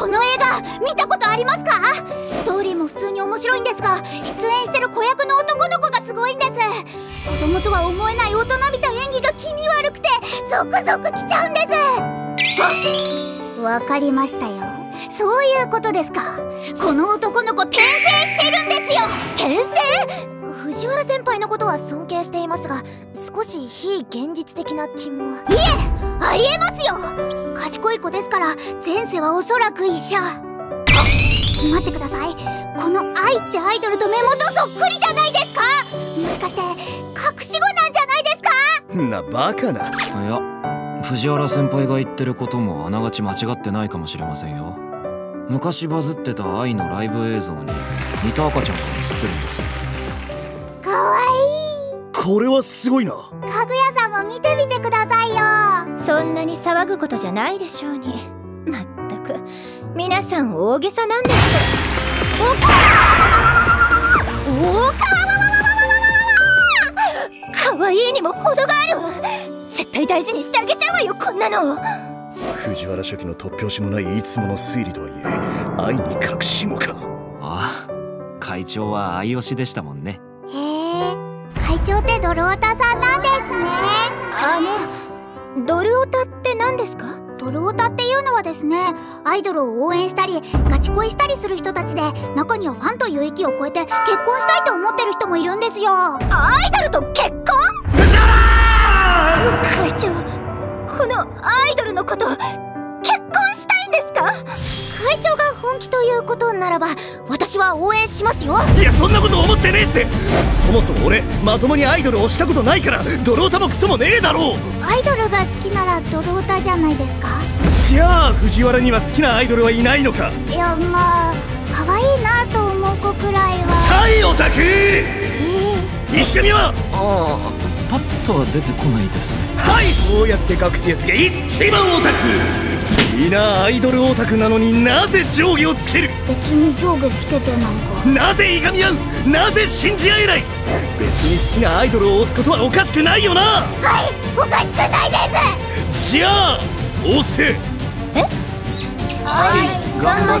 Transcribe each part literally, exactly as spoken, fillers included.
この映画見たことありますか？ストーリーも普通に面白いんですが、出演してる子役の男の子がすごいんです。子供とは思えない大人びた演技が気味悪くてゾクゾクきちゃうんです。わかりましたよ。そういうことですか。この男の子転生してるんですよ。転生？藤原先輩のことは尊敬していますが、少し非現実的な気も。いえ、ありえますよ。賢い子ですから前世はおそらく医者。待ってください、この「愛」ってアイドルと目元そっくりじゃないですか。もしかして隠し子なんじゃないですか？な、バカな。いや、藤原先輩が言ってることもあながち間違ってないかもしれませんよ。昔バズってた愛のライブ映像に似た赤ちゃんが映ってるんですよ。かわいい。これはすごいな。かぐやさんも見てみてくださいよ。そんなに騒ぐことじゃないでしょうに。まったく皆さん大げさなんです。おかわかわいいにも程がある。絶対大事にしてあげちゃうわよ、こんなの。藤原初期の突拍子もないいつもの推理とはいえ、愛に隠し子か。ああ、会長は愛推しでしたもんね。へえ、会長ってドルオタさんなんですね。あの、ドルオタって何ですか？ドルオタっていうのはですね、アイドルを応援したりガチ恋したりする人たちで、中にはファンという域を超えて結婚したいと思ってる人もいるんですよ。アイドルと結婚？藤原！会長、このアイドルのこと結婚したいんですか？会長が本気ということならば私は応援しますよ。いや、そんなこと思ってねえって。そもそも俺まともにアイドルを推したことないからドルオタもクソもねえだろう。アイドルが好きならドルオタじゃないですか。じゃあ藤原には好きなアイドルはいないのか？いや、まあ可愛いなと思う子くらいは。はい、オタク。えー、石神はああパッとは出てこないですね。はい、そうやって隠しやすげ一番オタク。みんなアイドルオタクなのになぜ上下をつける？別に上下つけてなんか。なぜいがみ合う？なぜ信じ合えない？別に好きなアイドルを推すことはおかしくないよな。はい、おかしくないです。じゃあ推せ。え？はい、頑張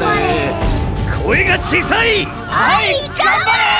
れ。声が小さい。はい、頑張れ。